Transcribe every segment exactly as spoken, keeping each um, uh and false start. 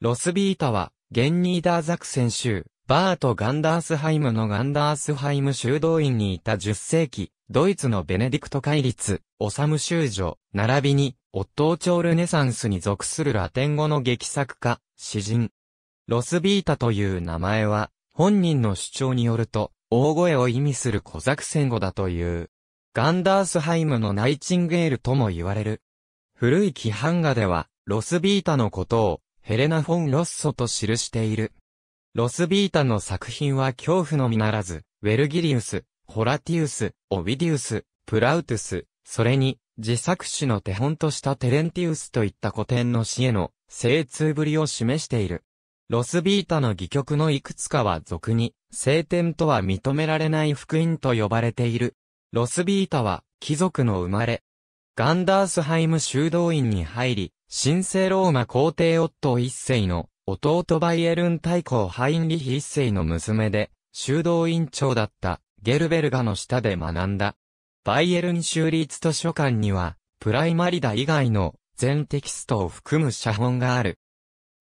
ロスビータは、ゲンニーダーザクセン州、バート・ガンダースハイムのガンダースハイム修道院にいたじゅっ世紀、ドイツのベネディクト戒律、オサム修女、並びに、オットー朝ルネサンスに属するラテン語の劇作家、詩人。ロスビータという名前は、本人の主張によると、大声を意味するコザクセン語だという。ガンダースハイムのナイチンゲールとも言われる。古い規範画では、ロスビータのことを、ヘレナ・フォン・ロッソと記している。ロスビータの作品は恐怖のみならず、ウェルギリウス、ホラティウス、オビディウス、プラウトゥス、それに、自作詩の手本としたテレンティウスといった古典の詩への精通ぶりを示している。ロスビータの戯曲のいくつかは俗に、聖典とは認められない福音と呼ばれている。ロスビータは、貴族の生まれ。ガンダースハイム修道院に入り、神聖ローマ皇帝オットー一世の弟バイエルン大公ハインリヒ一世の娘で、修道院長だったゲルベルガの下で学んだ。バイエルン州立図書館には、プライマリダ以外の全テキストを含む写本がある。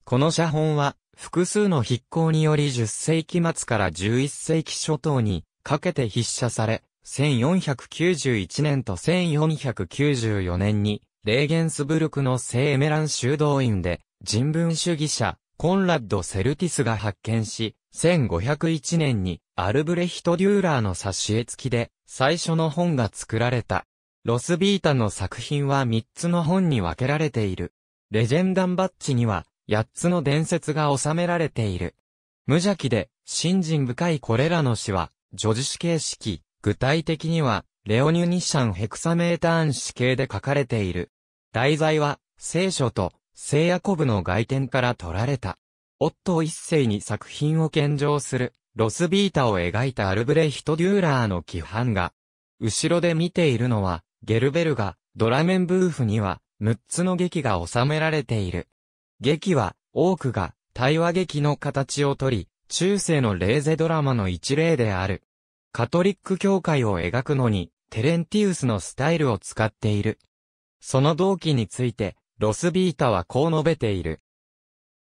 この写本は、複数の筆行によりじゅっ世紀末からじゅういっ世紀初頭にかけて筆写され、せんよんひゃくきゅうじゅういちねんとせんよんひゃくきゅうじゅうよねんに、レーゲンスブルクの聖メラン修道院で、人文主義者、コンラッド・セルティスが発見し、せんごひゃくいちねんに、アルブレヒト・デューラーの挿絵付きで、最初の本が作られた。ロスビータの作品はみっつの本に分けられている。レジェンダンバッチにはやっつの伝説が収められている。無邪気で信心深いこれらの詩は叙事詩形式、具体的にはレオニュニシャンヘクサメーターン詩形で書かれている。題材は聖書と聖ヤコブの外典から取られた。オットー一世に作品を献上する。ロスビータを描いたアルブレヒト・デューラーの規範が、後ろで見ているのは、ゲルベルガ、ドラメンブーフには、むっつの劇が収められている。劇は、多くが、対話劇の形をとり、中世のレーゼドラマの一例である。カトリック教会を描くのに、テレンティウスのスタイルを使っている。その動機について、ロスビータはこう述べている。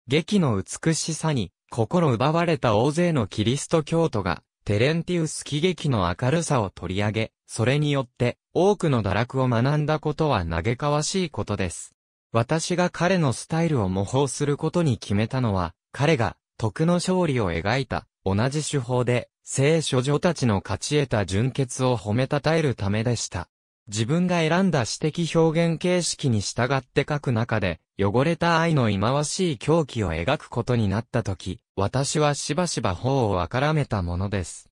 劇の美しさに、心奪われた大勢のキリスト教徒が、テレンティウス喜劇の明るさを取り上げ、それによって多くの堕落を学んだことは嘆かわしいことです。私が彼のスタイルを模倣することに決めたのは、彼が徳の勝利を描いた同じ手法で、聖書女たちの勝ち得た純潔を褒めたたえるためでした。自分が選んだ詩的表現形式に従って書く中で、汚れた愛の忌まわしい狂気を描くことになったとき、私はしばしば頬をあからめたものです。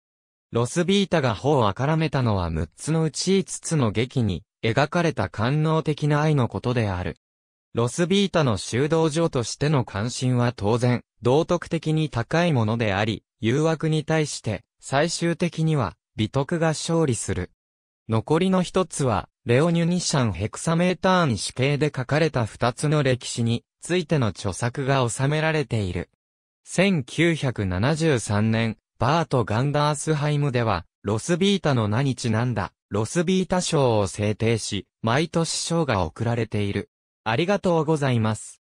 ロスビータが頬をあからめたのはむっつのうちいつつの劇に描かれた官能的な愛のことである。ロスビータの修道女としての関心は当然、道徳的に高いものであり、誘惑に対して最終的には美徳が勝利する。残りの一つは、レオニュニシャンヘクサメーターン詩形で書かれた二つの歴史についての著作が収められている。せんきゅうひゃくななじゅうさんねん、バート・ガンダースハイムでは、ロスビータの名にちなんだ、ロスビータ賞を制定し、毎年賞が贈られている。ありがとうございます。